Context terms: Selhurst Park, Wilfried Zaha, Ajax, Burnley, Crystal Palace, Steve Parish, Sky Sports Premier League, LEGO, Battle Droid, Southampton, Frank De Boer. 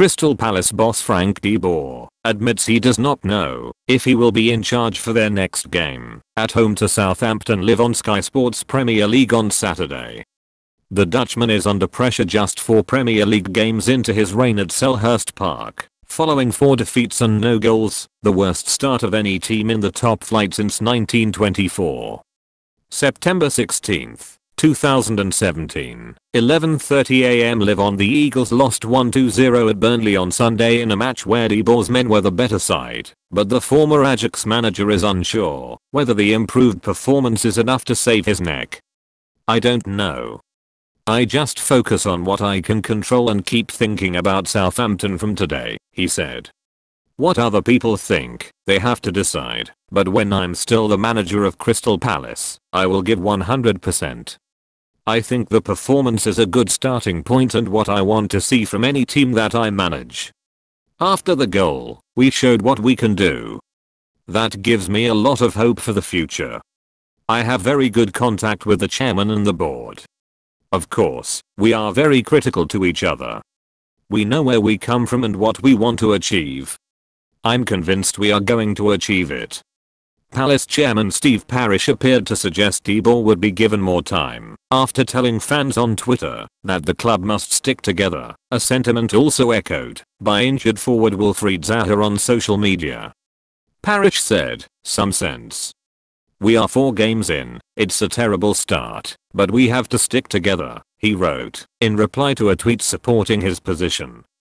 Crystal Palace boss Frank De Boer admits he does not know if he will be in charge for their next game at home to Southampton live on Sky Sports Premier League on Saturday. The Dutchman is under pressure just 4 Premier League games into his reign at Selhurst Park, following 4 defeats and no goals, the worst start of any team in the top flight since 1924. September 16, 2017, 11:30 am live on. The Eagles lost 1-0 at Burnley on Sunday in a match where De Boer's men were the better side, but the former Ajax manager is unsure whether the improved performance is enough to save his neck. "I don't know. I just focus on what I can control and keep thinking about Southampton from today," he said. "What other people think, they have to decide, but when I'm still the manager of Crystal Palace, I will give 100%. I think the performance is a good starting point and what I want to see from any team that I manage. After the goal, we showed what we can do. That gives me a lot of hope for the future. I have very good contact with the chairman and the board. Of course, we are very critical to each other. We know where we come from and what we want to achieve. I'm convinced we are going to achieve it." Palace chairman Steve Parish appeared to suggest De Boer would be given more time after telling fans on Twitter that the club must stick together, a sentiment also echoed by injured forward Wilfried Zaha on social media. Parish said, "Some sense. We are 4 games in, it's a terrible start, but we have to stick together," he wrote, in reply to a tweet supporting his position.